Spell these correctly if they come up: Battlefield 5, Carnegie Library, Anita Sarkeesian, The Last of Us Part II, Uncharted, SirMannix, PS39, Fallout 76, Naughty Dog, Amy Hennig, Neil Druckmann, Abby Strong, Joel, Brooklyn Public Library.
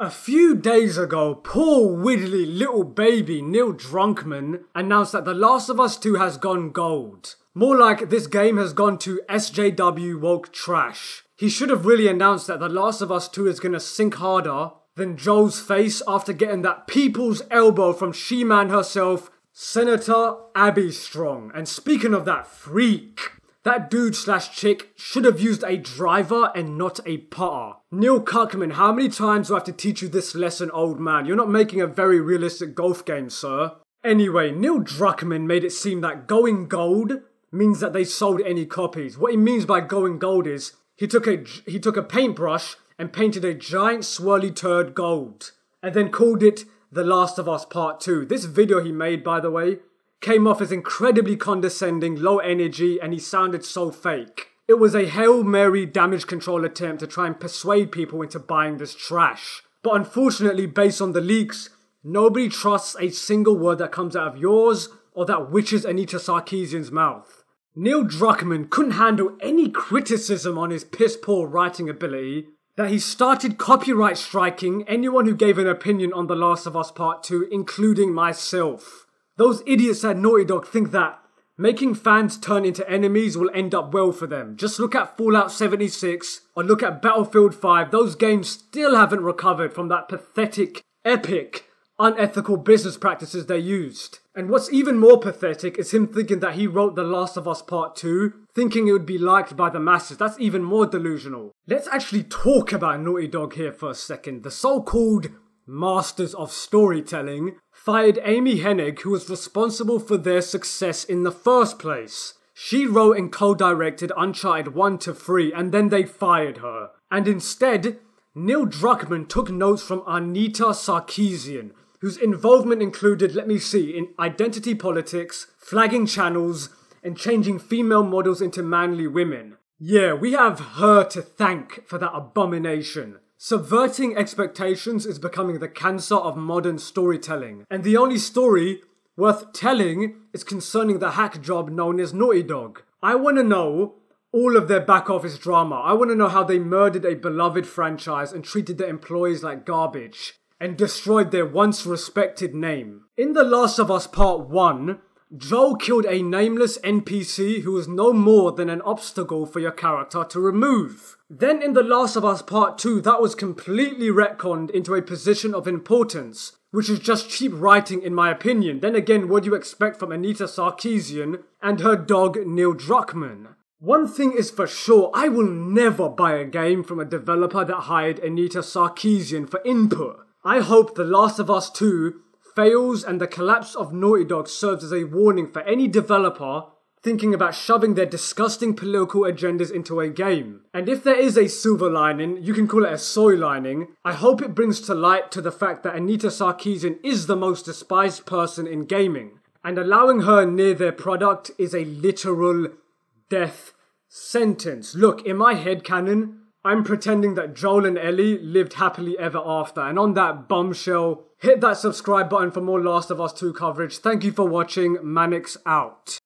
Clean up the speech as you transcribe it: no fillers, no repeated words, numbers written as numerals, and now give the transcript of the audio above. A few days ago, poor widdly little baby Neil Druckmann announced that The Last of Us 2 has gone gold. More like this game has gone to SJW woke trash. He should have really announced that The Last of Us 2 is gonna sink harder than Joel's face after getting that people's elbow from She-Man herself, Senator Abby Strong. And speaking of that freak, that dude slash chick should have used a driver and not a putter. Neil Druckmann, how many times do I have to teach you this lesson, old man? You're not making a very realistic golf game, sir. Anyway, Neil Druckmann made it seem that going gold means that they sold any copies. What he means by going gold is he took a paintbrush and painted a giant swirly turd gold and then called it The Last of Us Part 2. This video he made, by the way, came off as incredibly condescending, low energy, and he sounded so fake. It was a Hail Mary damage control attempt to try and persuade people into buying this trash. But unfortunately, based on the leaks, nobody trusts a single word that comes out of yours or that witches Anita Sarkeesian's mouth. Neil Druckmann couldn't handle any criticism on his piss-poor writing ability, that he started copyright striking anyone who gave an opinion on The Last of Us Part II, including myself. Those idiots at Naughty Dog think that making fans turn into enemies will end up well for them. Just look at Fallout 76 or look at Battlefield 5. Those games still haven't recovered from that pathetic, epic, unethical business practices they used. And what's even more pathetic is him thinking that he wrote The Last of Us Part 2, thinking it would be liked by the masses. That's even more delusional. Let's actually talk about Naughty Dog here for a second. The so-called masters of storytelling fired Amy Hennig, who was responsible for their success in the first place. She wrote and co-directed Uncharted 1 to 3 and then they fired her. And instead, Neil Druckmann took notes from Anita Sarkeesian, whose involvement included, in identity politics, flagging channels, and changing female models into manly women. Yeah, we have her to thank for that abomination. Subverting expectations is becoming the cancer of modern storytelling, and the only story worth telling is concerning the hack job known as Naughty Dog. I want to know all of their back office drama. I want to know how they murdered a beloved franchise and treated their employees like garbage, and destroyed their once respected name. In The Last of Us Part 1, Joel killed a nameless NPC who was no more than an obstacle for your character to remove. Then in The Last of Us Part 2, that was completely retconned into a position of importance, which is just cheap writing in my opinion. Then again, what do you expect from Anita Sarkeesian and her dog Neil Druckmann? One thing is for sure, I will never buy a game from a developer that hired Anita Sarkeesian for input. I hope The Last of Us 2 fails and the collapse of Naughty Dog serves as a warning for any developer thinking about shoving their disgusting political agendas into a game. And if there is a silver lining, you can call it a soy lining, I hope it brings to light the fact that Anita Sarkeesian is the most despised person in gaming, and allowing her near their product is a literal death sentence. Look, in my headcanon, I'm pretending that Joel and Ellie lived happily ever after, and on that bombshell, hit that subscribe button for more Last of Us 2 coverage. Thank you for watching, SirMannix out.